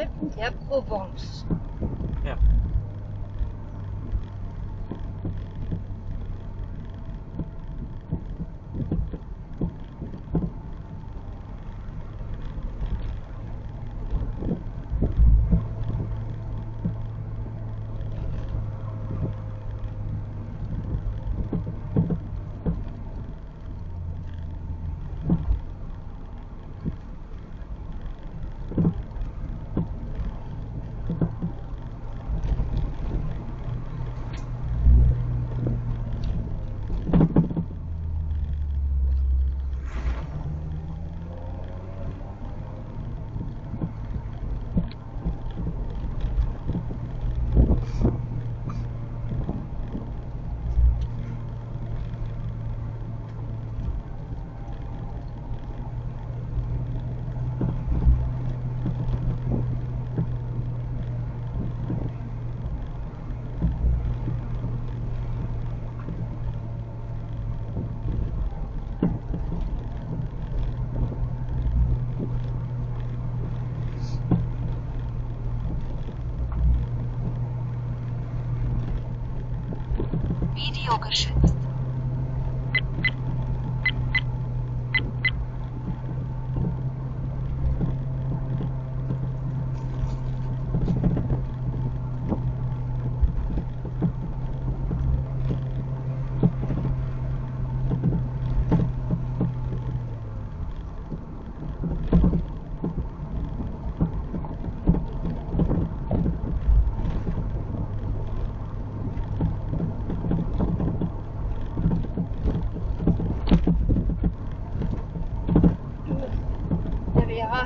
Alpen der Provence. Ja. Video geschützt.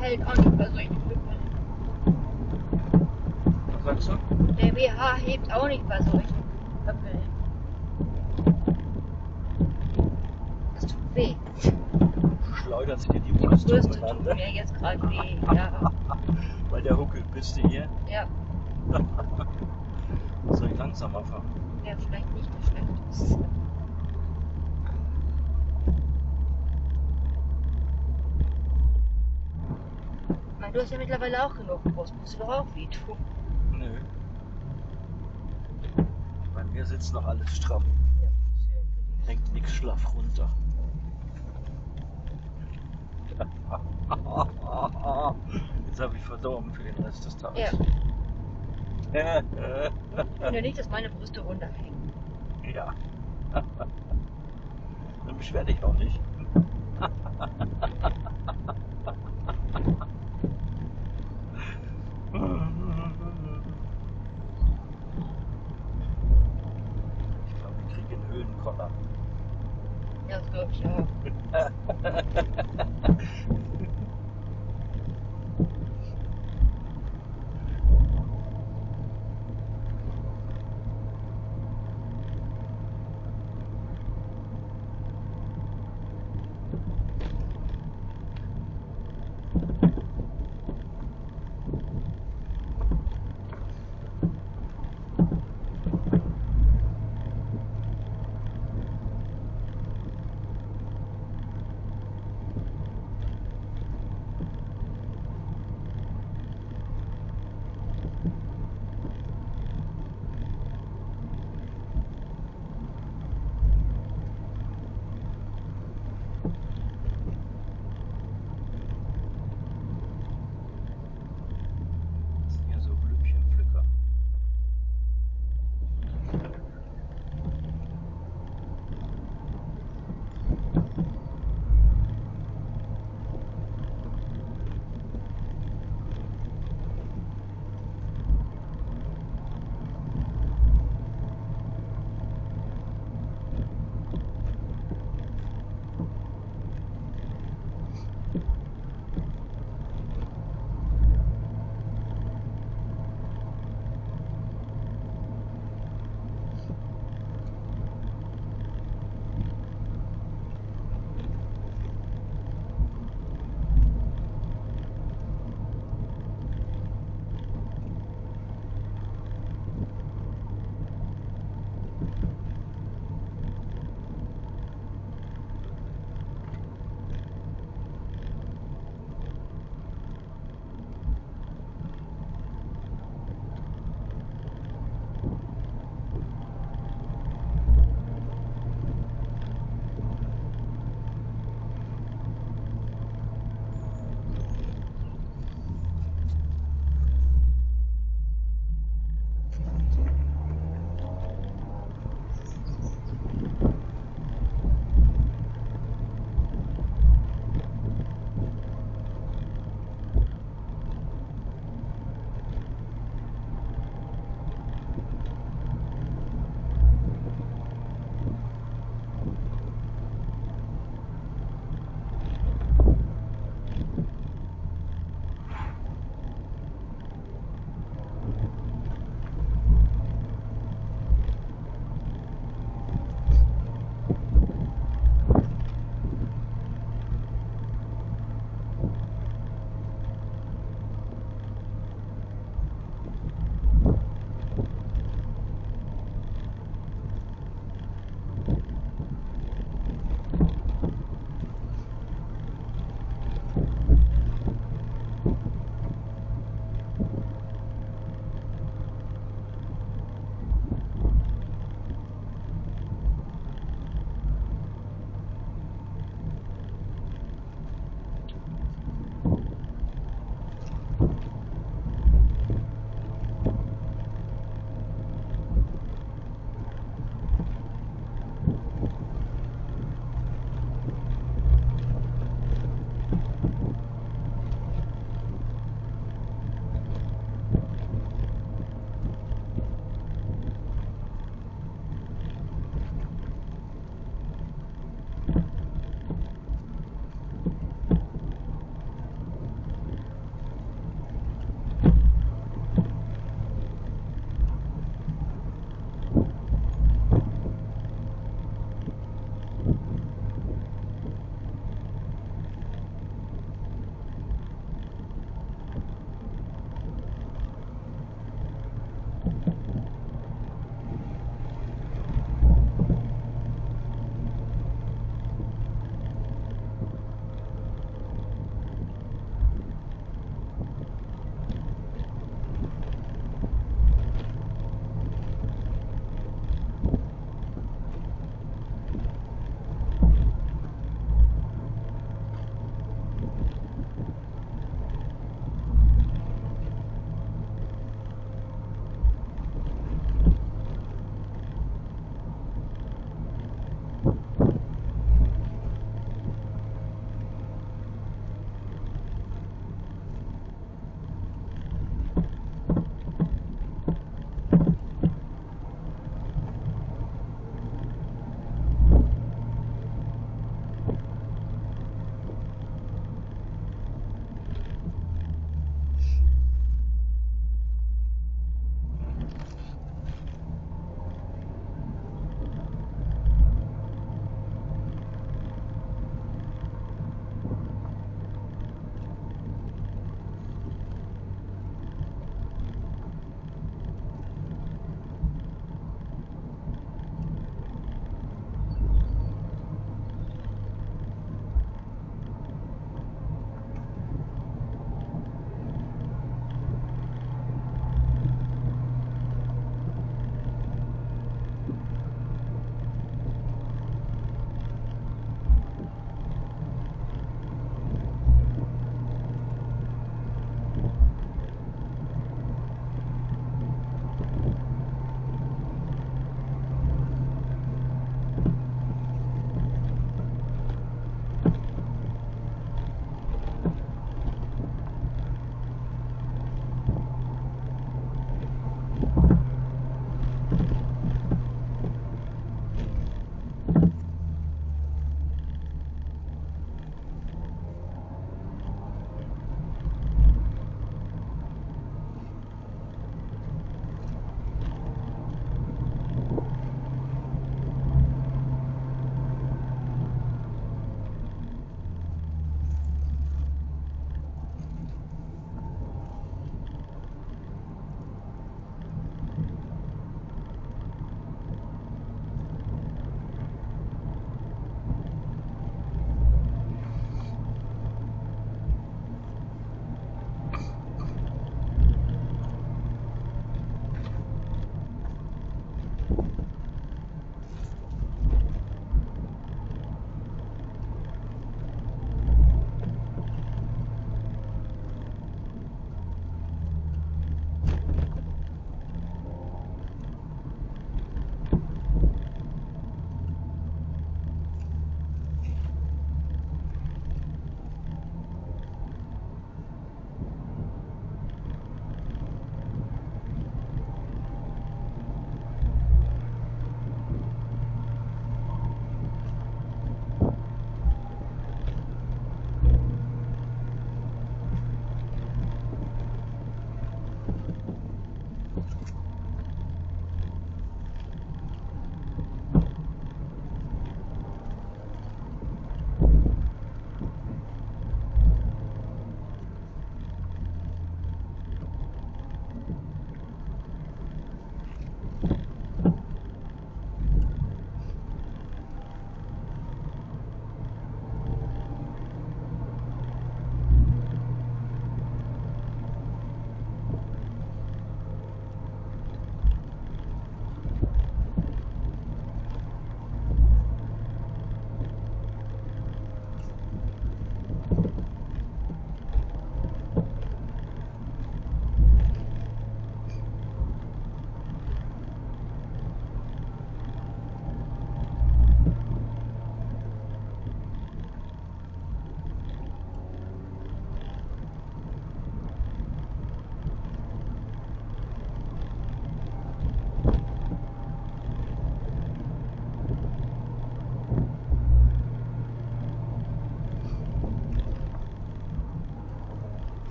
Hält auch nicht bei solchen Hüppeln. Was sagst du? Der BH hebt auch nicht bei solchen Hüppeln. Das tut weh. Du schleuderst dir die Brust. Die Brüste tut mir jetzt gerade weh, ja. Weil der huckelt. Bist du hier? Ja. Soll ich langsam anfangen? Ja, vielleicht nicht so schlecht. Du hast ja mittlerweile auch genug Brust, musst du doch auch weh tun. Nö. Bei mir sitzt noch alles stramm. Ja, schön. Hängt nix schlaff runter. Jetzt habe ich verdorben für den Rest des Tages. Ja. Ich will ja nicht, dass meine Brüste runterhängen. Ja. Dann beschwer dich auch nicht. Ja, das glaube ich auch.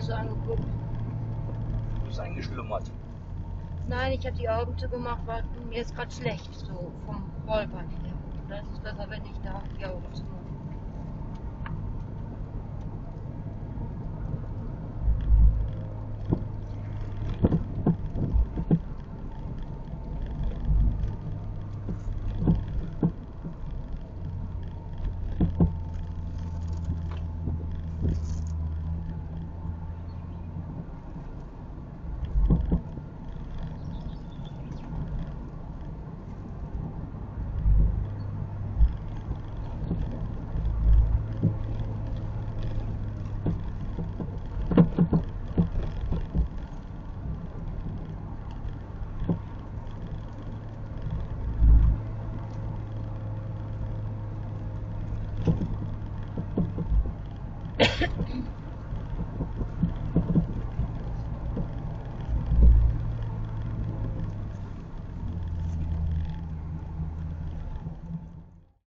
So angeguckt. Du bist eingeschlummert. Nein, ich habe die Augen zugemacht, weil mir ist gerade schlecht, so vom Rollbein her. Das ist besser, wenn ich da die Augen zumache.